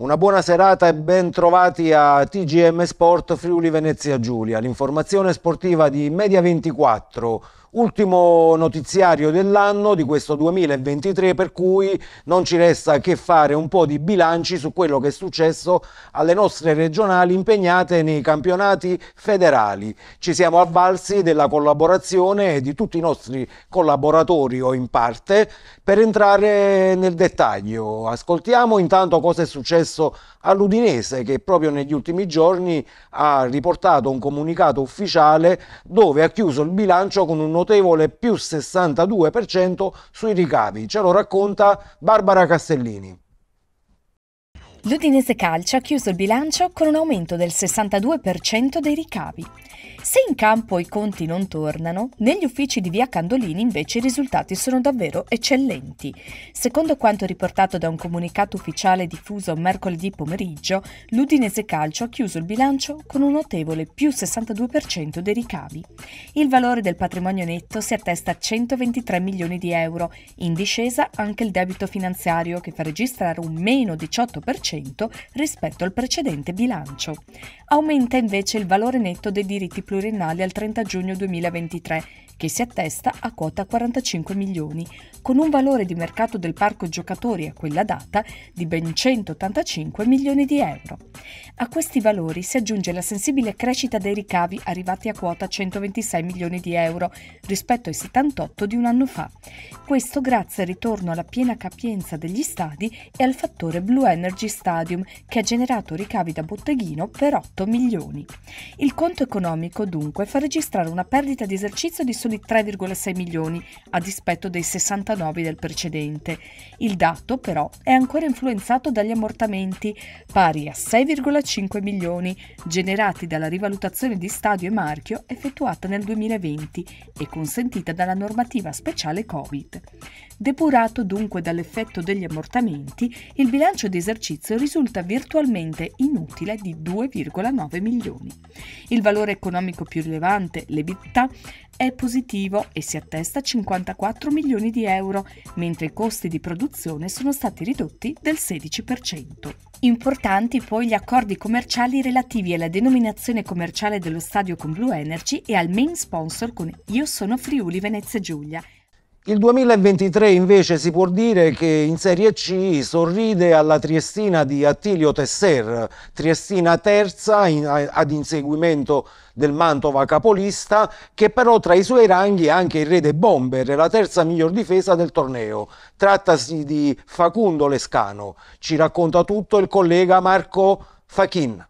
Una buona serata e ben trovati a TGM Sport Friuli Venezia Giulia, l'informazione sportiva di Media24, ultimo notiziario dell'anno di questo 2023, per cui non ci resta che fare un po' di bilanci su quello che è successo alle nostre regionali impegnate nei campionati federali. Ci siamo avvalsi della collaborazione di tutti i nostri collaboratori o in parte per entrare nel dettaglio. Ascoltiamo intanto cosa è successo all'Udinese, che proprio negli ultimi giorni ha riportato un comunicato ufficiale dove ha chiuso il bilancio con un notevole più 62% sui ricavi. Ce lo racconta Barbara Castellini. L'Udinese Calcio ha chiuso il bilancio con un aumento del 62% dei ricavi. Se in campo i conti non tornano, negli uffici di via Candolini invece i risultati sono davvero eccellenti. Secondo quanto riportato da un comunicato ufficiale diffuso mercoledì pomeriggio, l'Udinese Calcio ha chiuso il bilancio con un notevole più 62% dei ricavi. Il valore del patrimonio netto si attesta a 123 milioni di euro, in discesa anche il debito finanziario che fa registrare un meno 18% rispetto al precedente bilancio. Aumenta invece il valore netto dei diritti pluriennali al 30 giugno 2023, che si attesta a quota 45 milioni, con un valore di mercato del parco giocatori a quella data di ben 185 milioni di euro. A questi valori si aggiunge la sensibile crescita dei ricavi arrivati a quota 126 milioni di euro rispetto ai 78 di un anno fa. Questo grazie al ritorno alla piena capienza degli stadi e al fattore Blue Energy Stadium, che ha generato ricavi da botteghino per 8 milioni. Il conto economico dunque fa registrare una perdita di esercizio di soli 3,6 milioni a dispetto dei 69 del precedente. Il dato però è ancora influenzato dagli ammortamenti, pari a 6,5 milioni generati dalla rivalutazione di stadio e marchio effettuata nel 2020 e consentita dalla normativa speciale Covid. Depurato dunque dall'effetto degli ammortamenti, il bilancio di esercizio risulta virtualmente inutile di 2,9 milioni. Il valore economico più rilevante, l'EBITDA, è positivo e si attesta a 54 milioni di euro, mentre i costi di produzione sono stati ridotti del 16%. Importanti poi gli accordi commerciali relativi alla denominazione commerciale dello stadio con Blue Energy e al main sponsor con Io Sono Friuli Venezia Giulia. Il 2023 invece si può dire che in Serie C sorride alla Triestina di Attilio Tesser, Triestina terza ad inseguimento del Mantova capolista, che però tra i suoi ranghi ha anche il re dei bomber, la terza miglior difesa del torneo. Trattasi di Facundo Lescano, ci racconta tutto il collega Marco Fachin.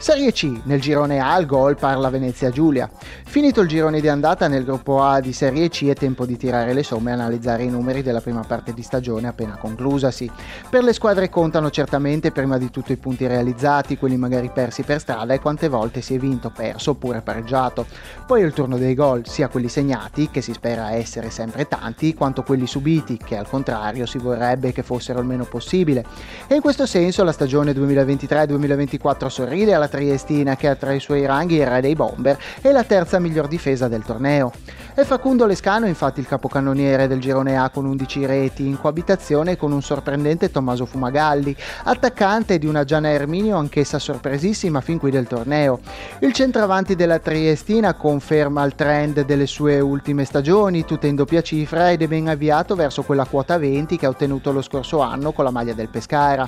Serie C, nel girone A al gol par la Venezia Giulia. Finito il girone di andata nel gruppo A di Serie C è tempo di tirare le somme e analizzare i numeri della prima parte di stagione appena conclusasi. Per le squadre contano certamente prima di tutto i punti realizzati, quelli magari persi per strada e quante volte si è vinto, perso oppure pareggiato. Poi il turno dei gol, sia quelli segnati, che si spera essere sempre tanti, quanto quelli subiti, che al contrario si vorrebbe che fossero il meno possibile. E in questo senso la stagione 2023-2024 sorride alla Triestina, che ha tra i suoi ranghi il re dei bomber e la terza miglior difesa del torneo. È Facundo Lescano infatti il capocannoniere del girone A con 11 reti, in coabitazione con un sorprendente Tommaso Fumagalli, attaccante di una Giana Erminio anch'essa sorpresissima fin qui del torneo. Il centravanti della Triestina conferma il trend delle sue ultime stagioni, tutte in doppia cifra, ed è ben avviato verso quella quota 20 che ha ottenuto lo scorso anno con la maglia del Pescara.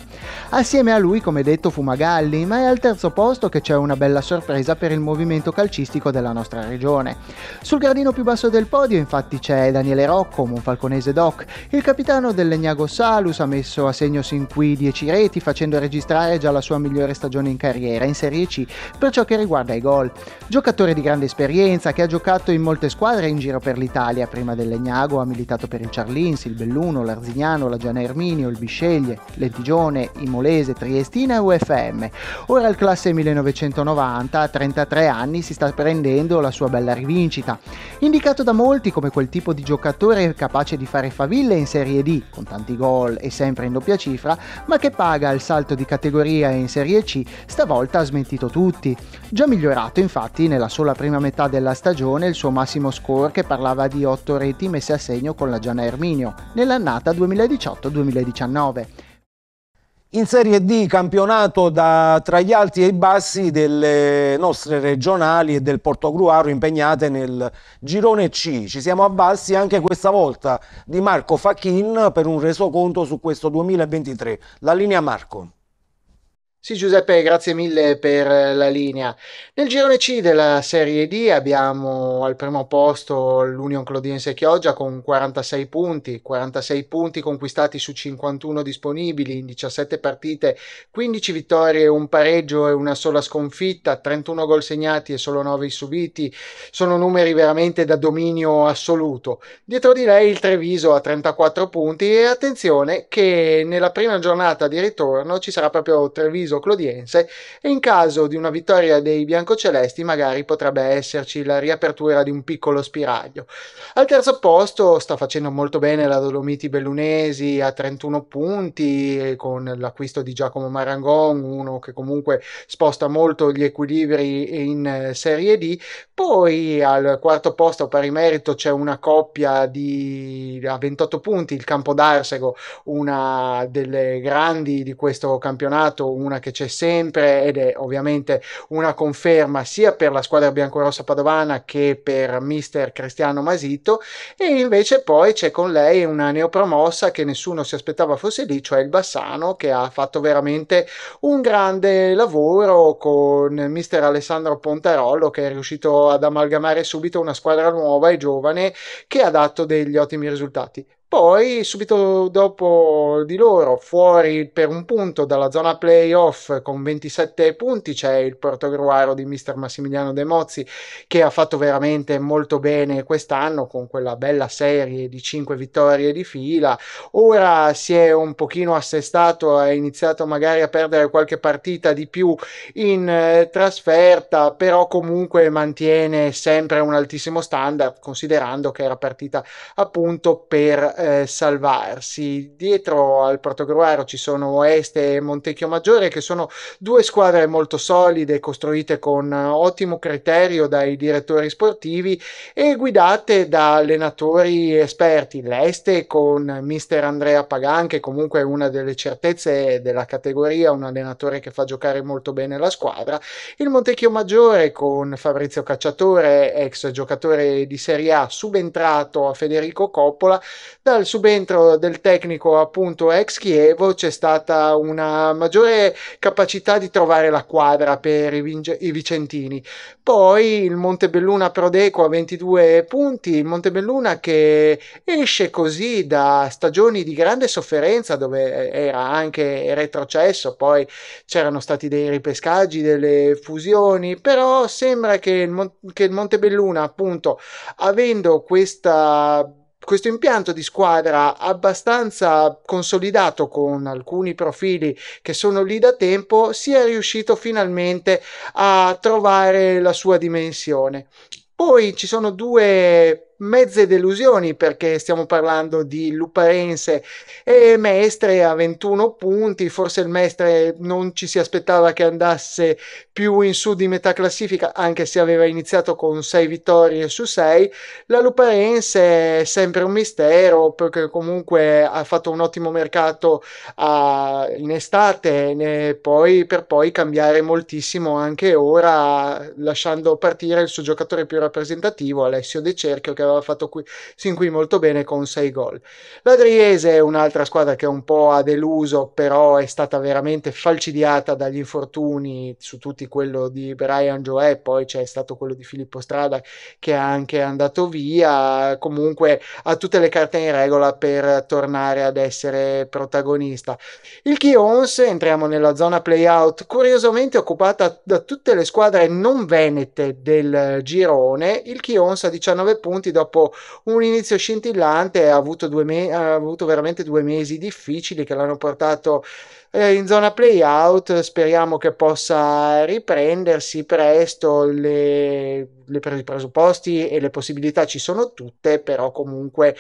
Assieme a lui, come detto, Fumagalli, ma è al terzo posto, posto che c'è una bella sorpresa per il movimento calcistico della nostra regione. Sul gradino più basso del podio infatti c'è Daniele Rocco, monfalconese doc. Il capitano del Legnago Salus ha messo a segno sin qui 10 reti, facendo registrare già la sua migliore stagione in carriera in Serie C per ciò che riguarda i gol. Giocatore di grande esperienza che ha giocato in molte squadre in giro per l'Italia. Prima del Legnago ha militato per il Charlins, il Belluno, l'Arzignano, la Giana Erminio, il Bisceglie, l'Entigione, il Molese, Triestina e UFM. Ora il classe 1990, a 33 anni, si sta prendendo la sua bella rivincita. Indicato da molti come quel tipo di giocatore capace di fare faville in Serie D, con tanti gol e sempre in doppia cifra, ma che paga il salto di categoria in Serie C, stavolta ha smentito tutti. Già migliorato infatti nella sola prima metà della stagione il suo massimo score, che parlava di 8 reti messe a segno con la Giana Erminio nell'annata 2018-2019. In Serie D, campionato tra gli alti e i bassi delle nostre regionali e del Portogruaro impegnate nel girone C. Ci siamo avvalsi anche questa volta di Marco Fachin per un resoconto su questo 2023. La linea a Marco. Sì Giuseppe, grazie mille per la linea. Nel girone C della Serie D abbiamo al primo posto l'Union Clodinese Chioggia con 46 punti conquistati su 51 disponibili in 17 partite, 15 vittorie, un pareggio e una sola sconfitta, 31 gol segnati e solo 9 subiti. Sono numeri veramente da dominio assoluto. Dietro di lei il Treviso a 34 punti e attenzione che nella prima giornata di ritorno ci sarà proprio Treviso Clodiense e in caso di una vittoria dei biancocelesti magari potrebbe esserci la riapertura di un piccolo spiraglio. Al terzo posto sta facendo molto bene la Dolomiti Bellunesi a 31 punti con l'acquisto di Giacomo Marangon, uno che comunque sposta molto gli equilibri in Serie D. Poi al quarto posto pari merito c'è una coppia a 28 punti, il Campodarsego, una delle grandi di questo campionato, una che c'è sempre ed è ovviamente una conferma sia per la squadra biancorossa padovana che per mister Cristiano Masito, e invece poi c'è con lei una neopromossa che nessuno si aspettava fosse lì, cioè il Bassano, che ha fatto veramente un grande lavoro con mister Alessandro Pontarollo, che è riuscito ad amalgamare subito una squadra nuova e giovane che ha dato degli ottimi risultati. Poi subito dopo di loro, fuori per un punto dalla zona playoff con 27 punti, c'è il Portogruaro di mister Massimiliano De Mozzi, che ha fatto veramente molto bene quest'anno con quella bella serie di 5 vittorie di fila. Ora si è un pochino assestato, ha iniziato magari a perdere qualche partita di più in trasferta, però comunque mantiene sempre un altissimo standard, considerando che era partita appunto per salvarsi. Dietro al Portogruaro ci sono Oeste e Montecchio Maggiore, che sono due squadre molto solide, costruite con ottimo criterio dai direttori sportivi e guidate da allenatori esperti. L'Este con mister Andrea Pagan, che comunque è una delle certezze della categoria, un allenatore che fa giocare molto bene la squadra. Il Montecchio Maggiore con Fabrizio Cacciatore, ex giocatore di Serie A, subentrato a Federico Coppola. Dal subentro del tecnico appunto ex Chievo c'è stata una maggiore capacità di trovare la quadra per i vicentini. Poi il Montebelluna Prodeco a 22 punti, il Montebelluna che esce così da stagioni di grande sofferenza, dove era anche retrocesso, poi c'erano stati dei ripescaggi, delle fusioni, però sembra che il Montebelluna appunto, avendo questo impianto di squadra abbastanza consolidato con alcuni profili che sono lì da tempo, si è riuscito finalmente a trovare la sua dimensione. Poi ci sono due mezze delusioni, perché stiamo parlando di Luparense e Mestre a 21 punti. Forse il Mestre non ci si aspettava che andasse più in su di metà classifica, anche se aveva iniziato con 6 vittorie su 6. La Luparense è sempre un mistero, perché comunque ha fatto un ottimo mercato in estate per poi cambiare moltissimo anche ora, lasciando partire il suo giocatore più rappresentativo, Alessio De Cerchio, che aveva fatto sin qui molto bene con 6 gol. La Driese è un'altra squadra che un po' ha deluso, però è stata veramente falcidiata dagli infortuni, su tutti quello di Brian Joè, poi c'è stato quello di Filippo Strada che è anche andato via. Comunque ha tutte le carte in regola per tornare ad essere protagonista. Il Chions, entriamo nella zona playout, curiosamente occupata da tutte le squadre non venete del girone. Il Chions a 19 punti dopo un inizio scintillante, ha avuto veramente 2 mesi difficili che l'hanno portato in zona playout. Speriamo che possa riprendersi presto. I presupposti e le possibilità ci sono tutte, però comunque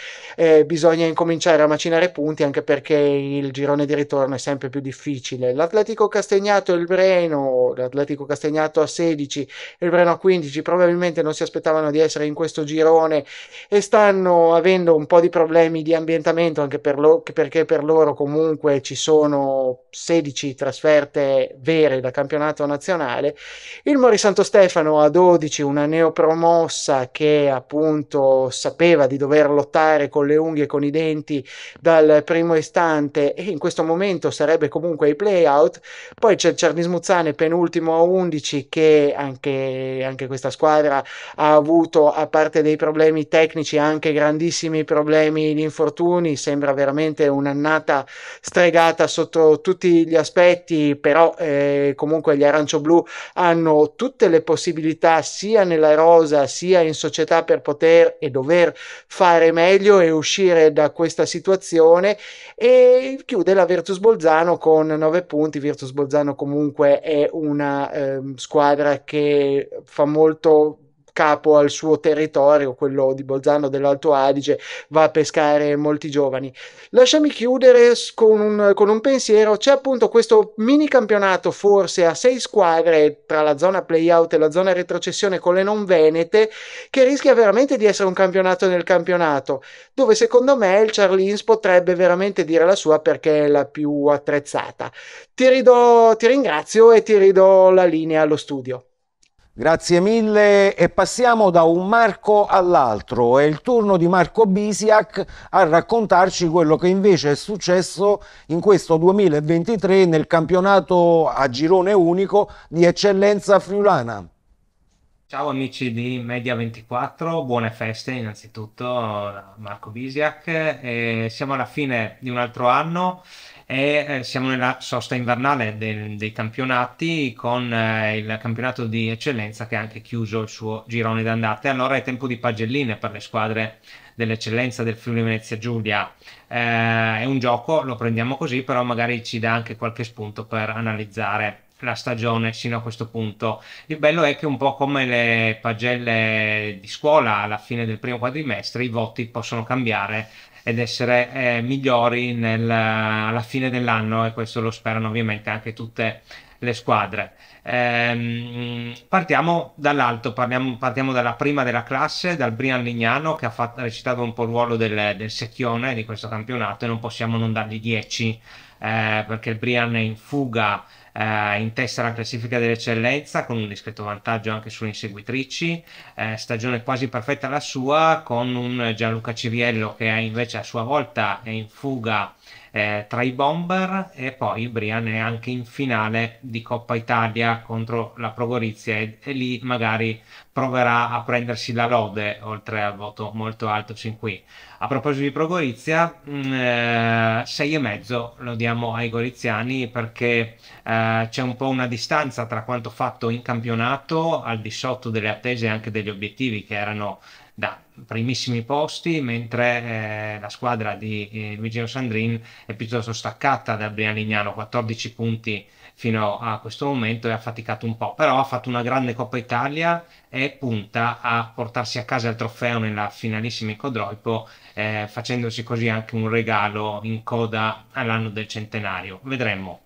bisogna incominciare a macinare punti, anche perché il girone di ritorno è sempre più difficile. L'Atletico Castagnato e il Breno, l'Atletico Castagnato a 16 e il Breno a 15, probabilmente non si aspettavano di essere in questo girone e stanno avendo un po' di problemi di ambientamento, anche perché per loro comunque ci sono 16 trasferte vere da campionato nazionale, il Morisanto Stefano a 12, una neopromossa che appunto sapeva di dover lottare con le unghie e con i denti dal primo istante e in questo momento sarebbe comunque ai play-out. Poi c'è il Cernismuzzane penultimo a 11 che anche questa squadra ha avuto, a parte dei problemi tecnici, anche grandissimi problemi di infortuni, sembra veramente un'annata stregata sotto tutti gli aspetti, però comunque gli arancioblu hanno tutte le possibilità sia nella rosa sia in società per poter e dover fare meglio e uscire da questa situazione. E chiude la Virtus Bolzano con 9 punti. Virtus Bolzano comunque è una squadra che fa molto capo al suo territorio, quello di Bolzano dell'Alto Adige, va a pescare molti giovani. Lasciami chiudere con un pensiero. C'è appunto questo mini campionato forse a 6 squadre tra la zona play-out e la zona retrocessione con le non venete, che rischia veramente di essere un campionato nel campionato, dove secondo me il Charlins potrebbe veramente dire la sua perché è la più attrezzata. Ti ringrazio e ti ridò la linea allo studio. Grazie mille e passiamo da un Marco all'altro. È il turno di Marco Bisiak a raccontarci quello che invece è successo in questo 2023 nel campionato a girone unico di eccellenza friulana. Ciao amici di Media24, buone feste innanzitutto, Marco Bisiak. Siamo alla fine di un altro anno e siamo nella sosta invernale dei campionati con il campionato di eccellenza che ha anche chiuso il suo girone d'andata. Allora è tempo di pagelline per le squadre dell'eccellenza del Friuli Venezia Giulia. È un gioco, lo prendiamo così, però magari ci dà anche qualche spunto per analizzare la stagione sino a questo punto. Il bello è che un po' come le pagelle di scuola alla fine del primo quadrimestre i voti possono cambiare ed essere migliori alla fine dell'anno, e questo lo sperano ovviamente anche tutte le squadre. Partiamo dall'alto, partiamo dalla prima della classe, dal Brian Lignano, che ha recitato un po' il ruolo del secchione di questo campionato, e non possiamo non dargli 10 perché il Brian è in fuga in testa alla classifica dell'eccellenza con un discreto vantaggio anche sulle inseguitrici. Stagione quasi perfetta la sua, con un Gianluca Ciriello che invece a sua volta è in fuga tra i bomber, e poi Brian è anche in finale di Coppa Italia contro la Pro-Gorizia e lì magari proverà a prendersi la lode oltre al voto molto alto sin qui. A proposito di Pro-Gorizia, 6,5 lo diamo ai goriziani perché c'è un po' una distanza tra quanto fatto in campionato, al di sotto delle attese e anche degli obiettivi che erano da primissimi posti, mentre la squadra di Luigino Sandrin è piuttosto staccata da Brian Lignano, 14 punti fino a questo momento, e ha faticato un po', però ha fatto una grande Coppa Italia e punta a portarsi a casa il trofeo nella finalissima in Codroipo, facendosi così anche un regalo in coda all'anno del centenario. Vedremo.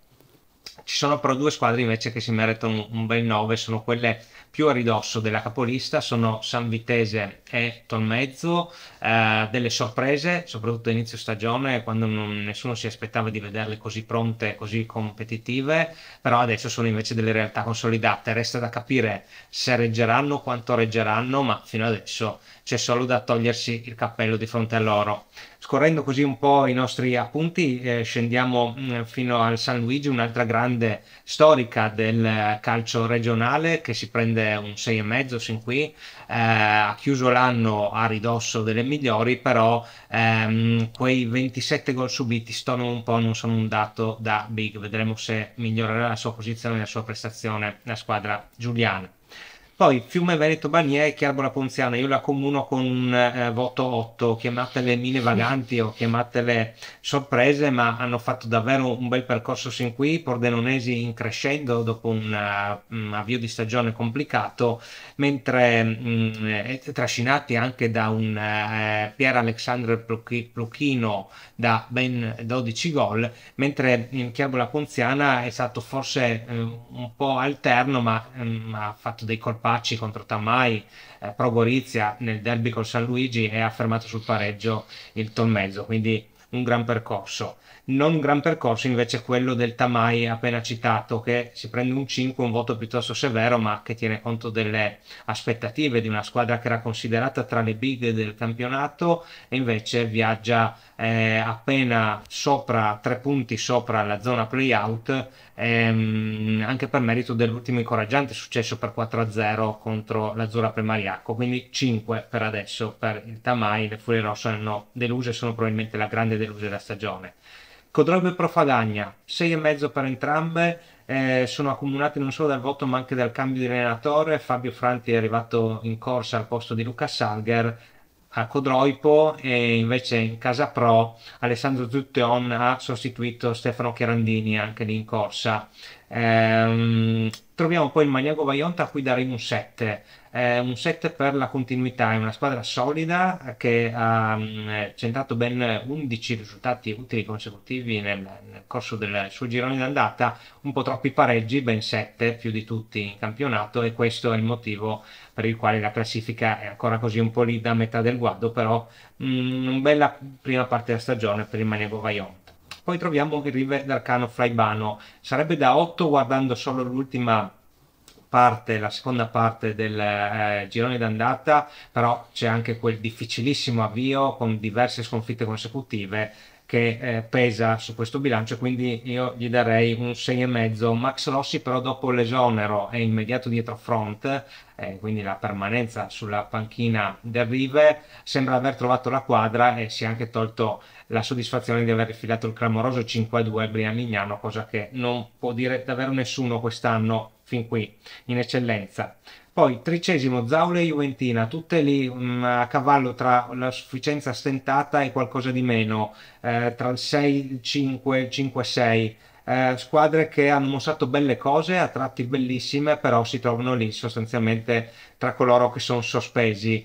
Ci sono però due squadre invece che si meritano un bel 9, sono quelle più a ridosso della capolista, sono San Vitese e Tolmezzo. Delle sorprese, soprattutto all'inizio stagione, quando nessuno si aspettava di vederle così pronte, così competitive, però adesso sono invece delle realtà consolidate. Resta da capire se reggeranno, quanto reggeranno, ma fino adesso c'è solo da togliersi il cappello di fronte a loro. Scorrendo così un po' i nostri appunti, scendiamo fino al San Luigi, un'altra grande storica del calcio regionale che si prende un 6,5 sin qui. Ha chiuso l'anno a ridosso delle migliori, però quei 27 gol subiti stonano un po', non sono un dato da big. Vedremo se migliorerà la sua posizione e la sua prestazione la squadra giuliana. Poi Fiume Veneto Bagnia e Chiabola Ponziana, io la comuno con un voto 8, chiamatele mine vaganti o chiamatele sorprese, ma hanno fatto davvero un bel percorso sin qui, pordenonesi in crescendo dopo un avvio di stagione complicato, mentre trascinati anche da un Pier Alexander Pluchino da ben 12 gol, mentre in Chiabola Ponziana è stato forse un po' alterno, ma ha fatto dei colpi Pacci contro Tamai, Pro Gorizia nel derby col San Luigi e ha fermato sul pareggio il Tolmezzo, quindi un gran percorso. Non un gran percorso invece quello del Tamai appena citato, che si prende un 5, un voto piuttosto severo, ma che tiene conto delle aspettative di una squadra che era considerata tra le big del campionato e invece viaggia appena sopra, 3 punti sopra la zona play-out, anche per merito dell'ultimo incoraggiante successo per 4-0 contro l'Azzurra Premariacco. Quindi 5 per adesso per il Tamai. Le Furie Rosse hanno deluso e sono probabilmente la grande delusa della stagione. Codroipo e Profagagna, 6,5 per entrambe, sono accomunate non solo dal voto ma anche dal cambio di allenatore. Fabio Franti è arrivato in corsa al posto di Luca Salger a Codroipo e invece in casa pro Alessandro Zutteon ha sostituito Stefano Chierandini anche lì in corsa. Troviamo poi il Maniago Vaionta a cui daremo un 7. Un 7 per la continuità, è una squadra solida che ha centrato ben 11 risultati utili consecutivi nel corso del suo girone d'andata, un po' troppi pareggi, ben 7 più di tutti in campionato, e questo è il motivo per il quale la classifica è ancora così un po' lì da metà del guado, però una bella prima parte della stagione per il Maniago Vaionta. Poi troviamo il Rive d'Arcano Fraibano, sarebbe da 8 guardando solo l'ultima parte, la seconda parte del girone d'andata, però c'è anche quel difficilissimo avvio con diverse sconfitte consecutive che pesa su questo bilancio, quindi io gli darei un 6,5. Max Rossi però dopo l'esonero è immediato dietro front, quindi la permanenza sulla panchina del Rive, sembra aver trovato la quadra e si è anche tolto la soddisfazione di aver rifilato il clamoroso 5-2 a Brian Lignano, cosa che non può dire davvero nessuno quest'anno fin qui in eccellenza. Poi 13° Zaule e Juventina, tutte lì a cavallo tra la sufficienza stentata e qualcosa di meno, tra il 6, il 5, il 5-6, squadre che hanno mostrato belle cose, a tratti bellissime, però si trovano lì sostanzialmente tra coloro che sono sospesi.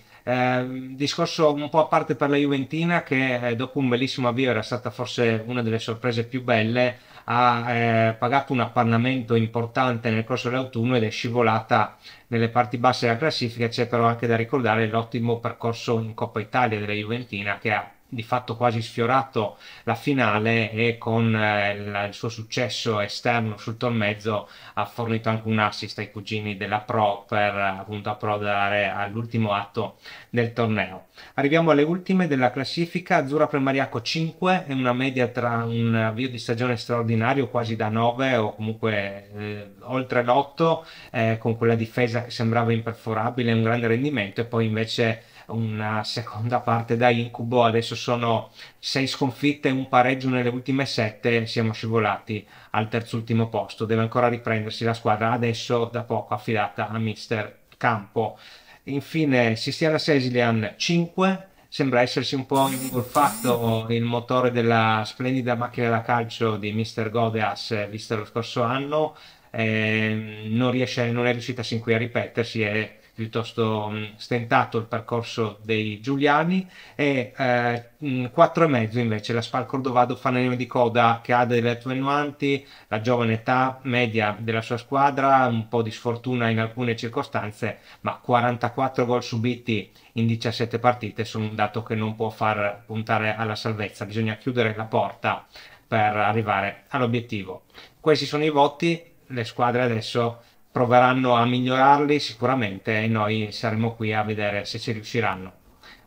Discorso un po' a parte per la Juventina che dopo un bellissimo avvio era stata forse una delle sorprese più belle, ha pagato un appannamento importante nel corso dell'autunno ed è scivolata nelle parti basse della classifica. C'è però anche da ricordare l'ottimo percorso in Coppa Italia della Juventina che ha di fatto quasi sfiorato la finale e con il suo successo esterno sul Tolmezzo ha fornito anche un assist ai cugini della Pro per appunto approdare all'ultimo atto del torneo. Arriviamo alle ultime della classifica. Azzurra Premariacco 5, è una media tra un avvio di stagione straordinario quasi da 9 o comunque oltre l'8, con quella difesa che sembrava imperforabile, un grande rendimento, e poi invece una seconda parte da incubo. Adesso sono 6 sconfitte, un pareggio nelle ultime 7, siamo scivolati al terzultimo posto. Deve ancora riprendersi la squadra, adesso da poco affidata a mister Campo. Infine Sistiana Sesilian 5, sembra essersi un po' ingolfato il motore della splendida macchina da calcio di mister Godeas vista lo scorso anno, non è riuscita sin qui a ripetersi, è piuttosto stentato il percorso dei giuliani. E 4,5 invece la Spal Cordovado, fanalino di coda che ha delle attenuanti, la giovane età media della sua squadra, un po' di sfortuna in alcune circostanze, ma 44 gol subiti in 17 partite sono un dato che non può far puntare alla salvezza, bisogna chiudere la porta per arrivare all'obiettivo. Questi sono i voti, le squadre adesso proveranno a migliorarli sicuramente e noi saremo qui a vedere se ci riusciranno.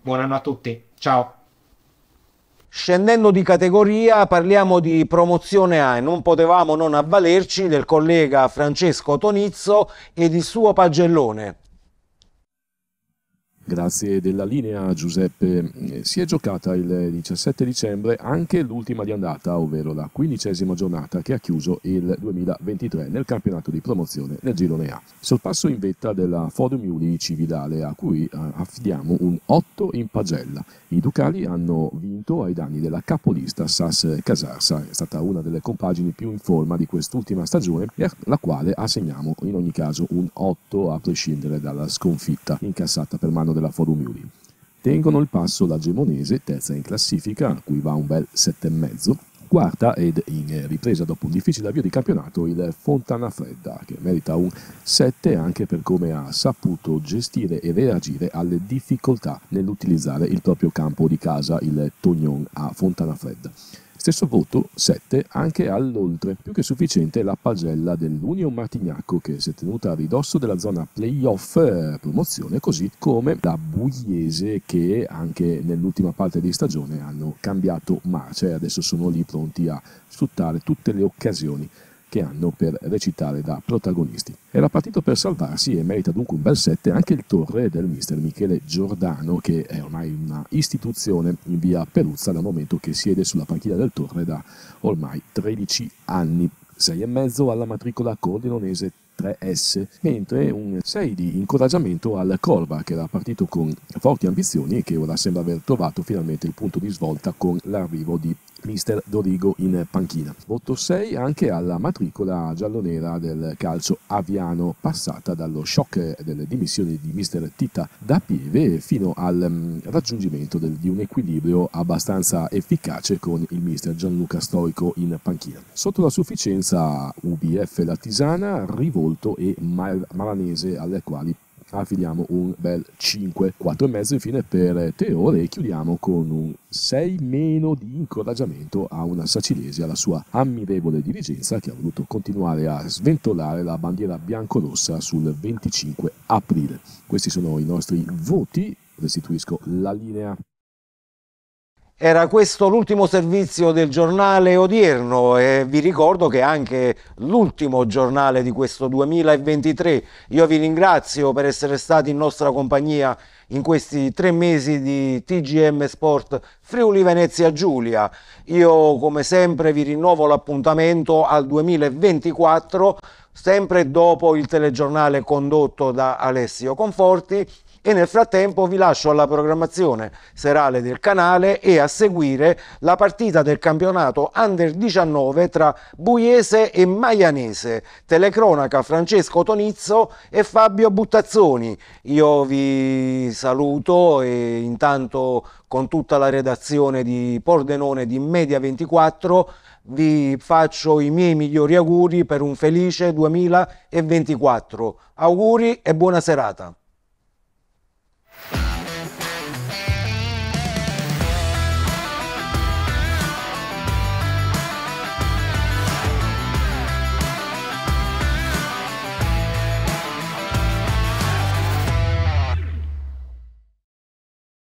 Buon anno a tutti, ciao! Scendendo di categoria parliamo di Promozione A e non potevamo non avvalerci del collega Francesco Tonizzo e del suo pagellone. Grazie della linea Giuseppe. Si è giocata il 17 dicembre anche l'ultima di andata, ovvero la 15ª giornata che ha chiuso il 2023 nel campionato di promozione nel girone A. Sorpasso in vetta della Forum Iuli Cividale, a cui affidiamo un 8 in pagella. I Ducali hanno vinto ai danni della capolista Sas Casarsa, è stata una delle compagini più in forma di quest'ultima stagione e alla quale assegniamo in ogni caso un 8 a prescindere dalla sconfitta incassata per mano della Forum Iuli. Tengono il passo la Gemonese, terza in classifica, a cui va un bel 7,5, quarta ed in ripresa dopo un difficile avvio di campionato il Fontanafredda, che merita un 7 anche per come ha saputo gestire e reagire alle difficoltà nell'utilizzare il proprio campo di casa, il Tognon a Fontanafredda. Stesso voto, 7, anche all'oltre. Più che sufficiente la pagella dell'Union Martignacco, che si è tenuta a ridosso della zona playoff promozione, così come la Bugliese, che anche nell'ultima parte di stagione hanno cambiato marcia e adesso sono lì pronti a sfruttare tutte le occasioni che hanno per recitare da protagonisti. Era partito per salvarsi e merita dunque un bel 7 anche il Torre del mister Michele Giordano, che è ormai una istituzione in via Peruzza dal momento che siede sulla panchina del Torre da ormai 13 anni. 6,5 alla matricola cordinonese 3S, mentre un 6 di incoraggiamento al Corva, che era partito con forti ambizioni e che ora sembra aver trovato finalmente il punto di svolta con l'arrivo di mister Dorigo in panchina. Voto 6 anche alla matricola giallonera del calcio aviano, passata dallo shock delle dimissioni di mister Tita da Pieve fino al raggiungimento di un equilibrio abbastanza efficace con il mister Gianluca Stoico in panchina. Sotto la sufficienza UBF Latisana, Rivolto e Maranese, alle quali affiliamo un bel 5, 4,5 infine per Teore, e chiudiamo con un 6 meno di incoraggiamento a una Sacilesi e alla sua ammirevole dirigenza, che ha voluto continuare a sventolare la bandiera biancorossa sul 25 aprile. Questi sono i nostri voti, restituisco la linea. Era questo l'ultimo servizio del giornale odierno e vi ricordo che è anche l'ultimo giornale di questo 2023. Io vi ringrazio per essere stati in nostra compagnia in questi 3 mesi di TGM Sport Friuli Venezia Giulia. Io come sempre vi rinnovo l'appuntamento al 2024, sempre dopo il telegiornale condotto da Alessio Conforti. E nel frattempo vi lascio alla programmazione serale del canale e a seguire la partita del campionato Under 19 tra Buiese e Maianese. Telecronaca Francesco Tonizzo e Fabio Buttazzoni. Io vi saluto e intanto con tutta la redazione di Pordenone di Media24 vi faccio i miei migliori auguri per un felice 2024. Auguri e buona serata.